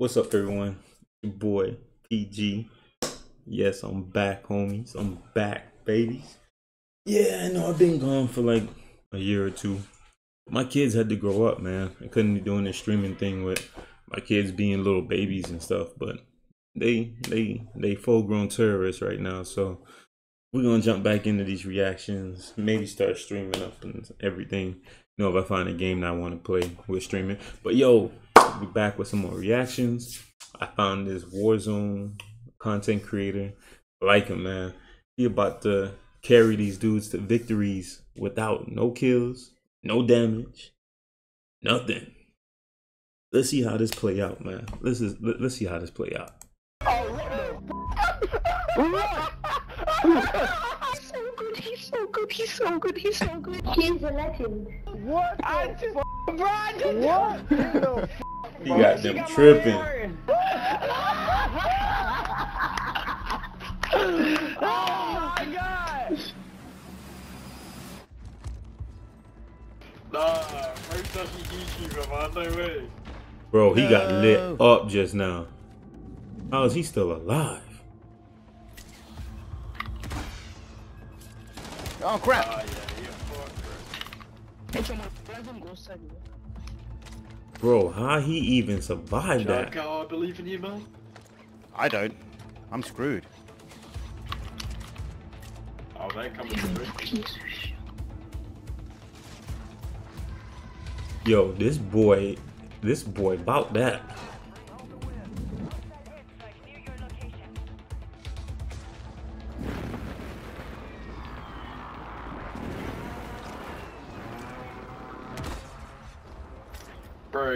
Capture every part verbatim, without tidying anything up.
What's up, everyone? Your boy P G. Yes, I'm back, homies. I'm back, babies. Yeah, I know I've been gone for like a year or two. My kids had to grow up, man. I couldn't be doing this streaming thing with my kids being little babies and stuff, but they they they full-grown terrorists right now, so we're gonna jump back into these reactions, maybe start streaming up and everything. You know, if I find a game that I want to play, we're streaming. But yo, we're back with some more reactions. I found this Warzone content creator. I like him, man. He about to carry these dudes to victories without no kills, no damage, nothing. Let's see how this play out, man. Let's just, let, let's see how this play out. Oh, what? He's so good. He's so good. He's so good. He's so good. He's a legend. What? I just, bro, I just what? The he got them got tripping. Oh my gosh! Nah, first time you YouTube, man, no way. Bro, he got lit up just now. How is he still alive? Oh crap! Oh, yeah, yeah, fuck, bro. Bro, how he even survived that? I believe in you, man. I don't. I'm screwed. Oh, that comes through. Yo, this boy, this boy about that. Bro,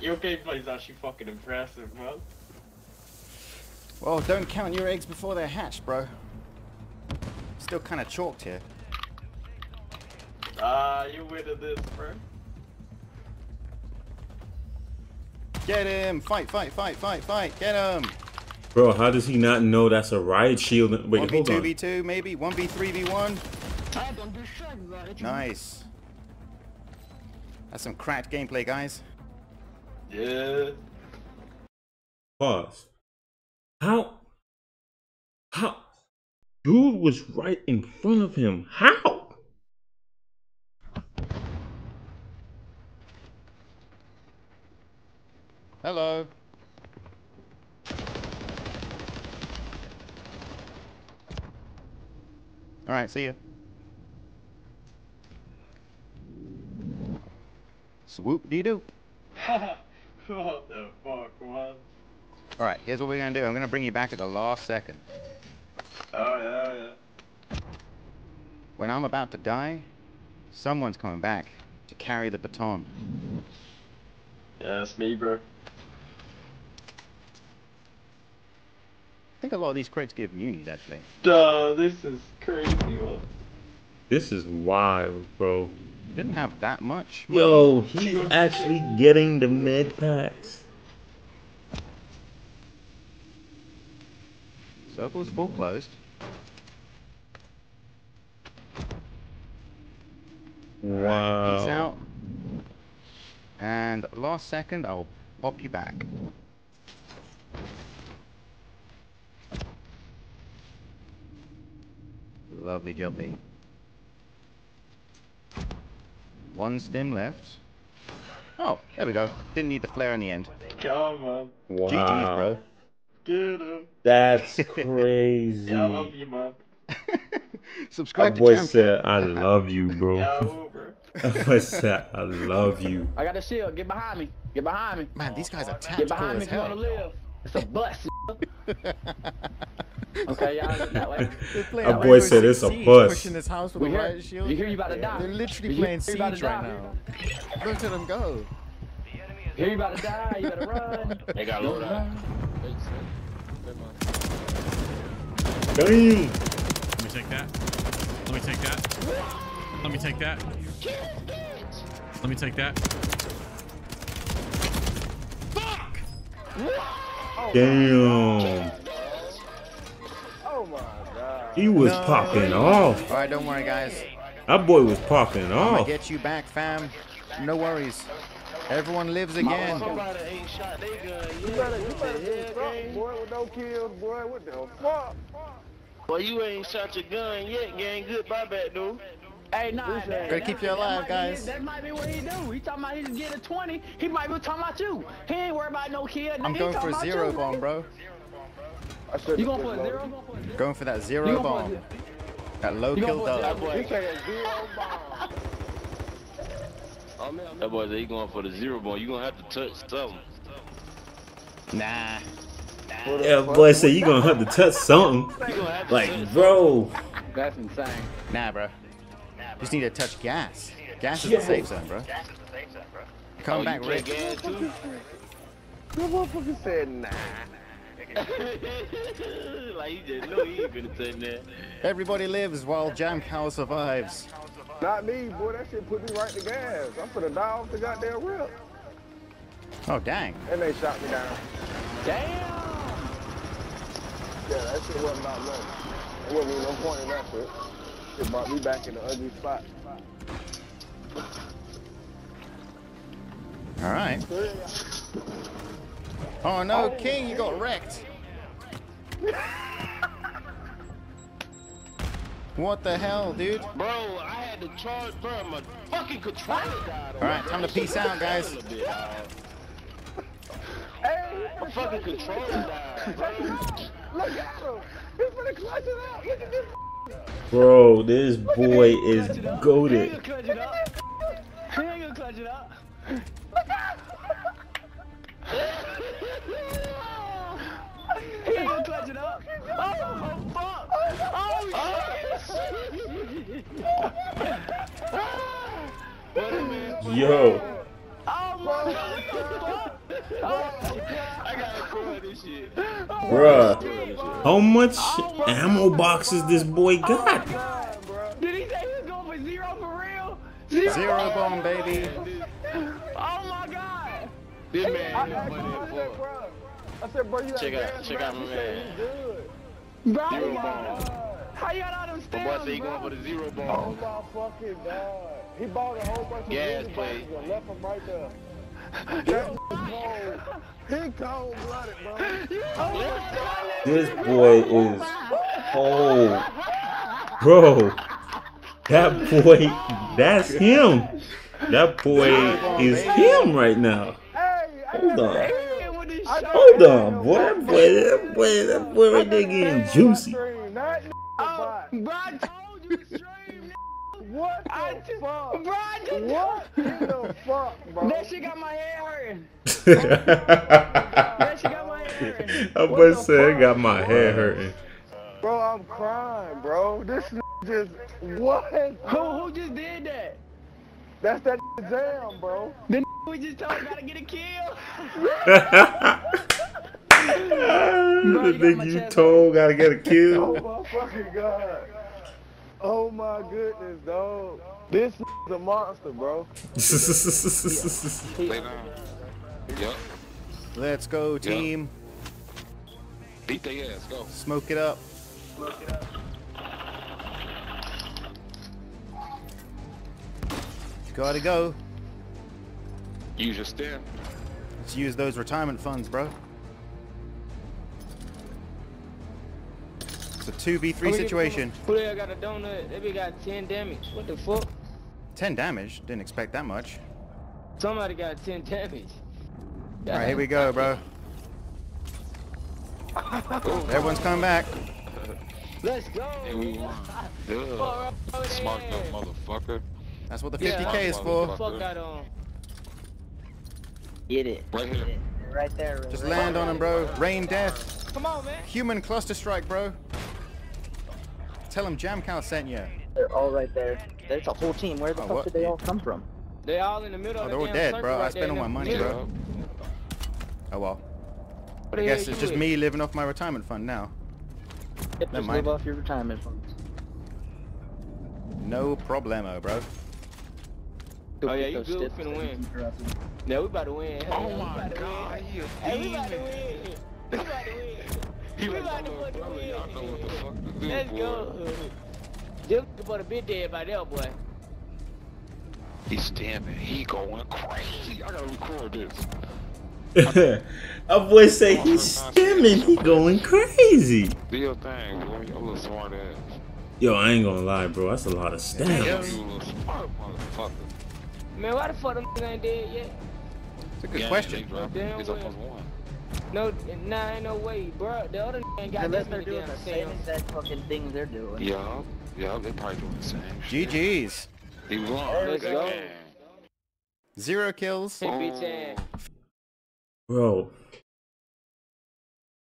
your gameplay is actually fucking impressive, man. Well, don't count your eggs before they're hatched, bro. Still kind of chalked here. Ah, uh, you winning this, bro. Get him! Fight! Fight! Fight! Fight! Fight! Get him! Bro, how does he not know that's a riot shield? Wait, one v two, hold on. one v two, maybe one v three v one. Nice. That's some cracked gameplay, guys. Yeah. Pause. How? How? Dude was right in front of him. How? Hello. All right, see ya. Swoop dee doo. What the fuck, man? All right, here's what we're gonna do. I'm gonna bring you back at the last second. Oh yeah, yeah. When I'm about to die, someone's coming back to carry the baton. Yeah, it's me, bro. I think a lot of these crates give munis, actually. Duh, this is crazy. This is wild, bro. Didn't have that much. Yo, he's actually getting the med packs. Circle's full closed. Wow. Right, he's out. And last second, I'll pop you back. Lovely jumpy. One stim left. Oh, there we go. Didn't need the flare in the end. Come on. Wow. G G's, bro. Get him. That's crazy. Yeah, I love you, man. Subscribe My to boy Champion. Said, I love you, bro. Yeah, I boy said, I love you. I got a shield. Get behind me. Get behind me. Man, these guys are tactical. Get behind me. Hell. You want to live. It's a bust. Okay, y'all that way. Our boy like said it's a bust. Pushing this house with a riot shield. You hear you about to die. They're literally you playing siege right die. now. Look at them go. Hear you about to die. You better run. They got loaded up. Let me take that. Let me take that. Let me take that. Let me take that. Fuck! Damn. Oh my God. He was no. popping off. All right, don't worry, guys. That boy was popping I'm off. I'll get you back, fam. No worries. Everyone lives again. better, you better do something, boy, with no kills, boy. What the fuck? Boy, you ain't shot your gun yet, gang. Goodbye, back dude. Hey, nah, that, that, that, keep you alive, guys. That might be what he do. He talking about he's getting a twenty. He might be talking about you. He ain't worried about no kid. I'm going for a zero bomb, bro. You going for a zero? Going for that zero bomb. That low kill though. He said a zero bomb. That boy said he going for the zero bomb. You gonna have to touch something. Nah. nah. Yeah, boy said you gonna have to touch something. Like, bro. That's insane. Nah, bro. You just need to touch gas. Gas is the safe zone, bro. Come back, Rick. The motherfucker said nah. Like he just knew he ain't gonna say that. Everybody lives while Jam Cow survives. Not me, boy. That shit put me right to gas. I'm finna die off the goddamn rip. Oh dang. And they shot me down. Damn. Yeah, that shit wasn't about long. It wasn't even no point in that shit. It brought me back in the ugly spot. All right. Oh no, King, you got wrecked. What the hell, dude? Bro, I had to charge, bro. My fucking controller died. All right, time to peace out, guys. My fucking controller died. Look at him. He's gonna clutch it out. Look at this. Bro, this boy is goated. Yo. Bruh, how much ammo boxes this boy got? Did he say he was going for zero for real? Zero, zero bomb, baby. Oh my god. This man, I, I, I said, bro, you check out, check out my man. Bro, zero bomb. How you got out of them? My boy said he going for the zero bomb. Oh my fucking god. He bought a whole bunch of gas, please. Left him right there. That cold. He cold-blooded, bro. Oh, this boy is cold. Bro, that boy, that's him. That boy is him right now. Hold on. Hold on, boy. That boy, that boy, that boy right there getting juicy. What the I just, fuck? Bro, I just, what the fuck, bro? That shit got my head hurting. That shit got my head hurting. I must say, it got my head hurting. Bro, I'm crying, bro. This just, what? Who, who just did that? That's that Jam, bro. The we just told him gotta get a kill. The nigga you told gotta get a kill. Oh my fucking god. Oh my goodness, dog. This is a monster, bro. Yep. Let's go, team. Yep. Beat the ass, go. Smoke it up. Smoke it up. Gotta go. Use your stem. Let's use those retirement funds, bro. It's a two v three situation. Player got a donut. They got ten damage. What the fuck? ten damage? Didn't expect that much. Somebody got ten damage. All right, here we go, bro. Everyone's coming back. Let's go. Hey, we won. Smart enough, motherfucker. That's what the fifty K yeah, is for. Fuck out on. Get it. Right here. Right there. Right Just right land right on him, bro. Rain death. Come on, man. Human cluster strike, bro. Tell them Jamcow sent you. They're all right there. There's a whole team. Where the oh, fuck what? did they all come from? They all in the middle. Oh, they're all dead, bro. Right I spent all my money, middle. bro. Oh well. But I guess it's just with? me living off my retirement fund now. Yep, just live off your retirement fund. No problemo, bro. Oh yeah, you good for the win. No, we about to win. Oh yeah, my god, you a demon. We about to win. We about to win. He was like, what the fuck to do, Let's boy. go. This put a bit dead by there, boy. He's standing. He going crazy. I gotta record this. Our boy say he's stimming, he going crazy. Do your thing, boy. Your little smart ass. Yo, I ain't gonna lie, bro. That's a lot of stamps. Yeah, you little smart motherfucker. Man, why the fuck them ain't dead yet? It's a good yeah, question, bro. It's almost one. No, nah, ain't no way, bro. The other ain't got nothing to do with the same exact fucking thing they're doing. Yeah, yeah, they probably doing the same shit. G G's. He won. Let's go. Zero kills. Oh. Bro,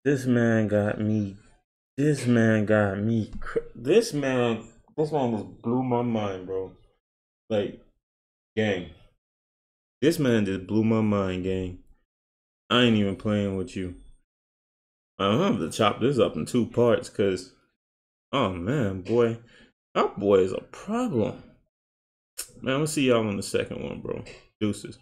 this man got me. This man got me. This man, this man just blew my mind, bro. Like, gang. This man just blew my mind, gang. I ain't even playing with you. I'm gonna have to chop this up in two parts, cause, oh man, boy, that boy is a problem. Man, I'm gonna see y'all on the second one, bro. Deuces.